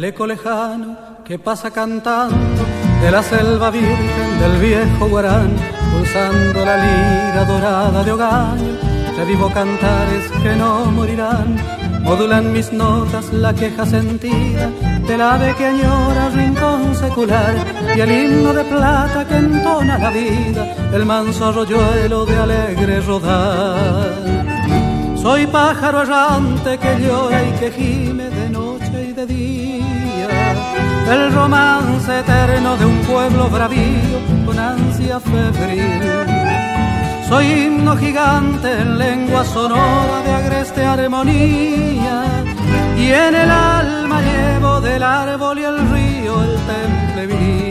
cual eco lejano que pasa cantando de la selva virgen del viejo Guarán, pulsando la lira dorada de Ogaña, revivo cantares que no morirán. Modulan mis notas la queja sentida del ave que añora rincón secular, y el himno de plata que entona la vida, el manso arroyuelo de alegre rodar. Soy pájaro errante que llora y que gime de noche y de día, el romance eterno de un pueblo bravío con ansia febril. Soy himno gigante en lengua sonora de agreste armonía, y en el alma llevo del árbol y el río el temple viril.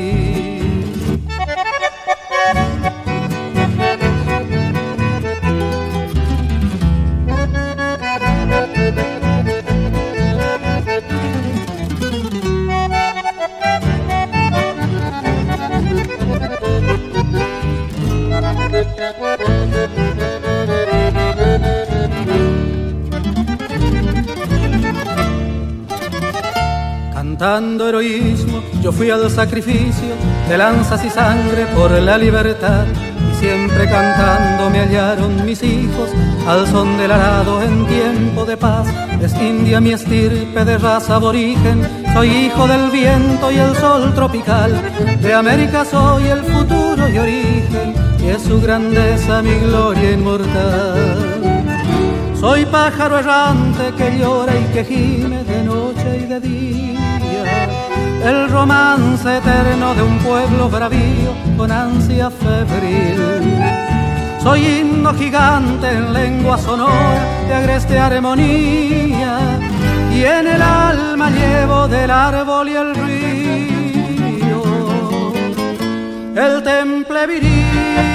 Cantando heroísmo, yo fui al sacrificio de lanzas y sangre por la libertad, y siempre cantando me hallaron mis hijos al son del arado en tiempo de paz. Es india mi estirpe de raza aborigen, soy hijo del viento y el sol tropical, de América soy el futuro y origen, y es su grandeza mi gloria inmortal. Soy pájaro errante que llora y que gime de noche y de día, el romance eterno de un pueblo bravío con ansia febril. Soy himno gigante en lengua sonora de agreste armonía, y en el alma llevo del árbol y el río el temple viril.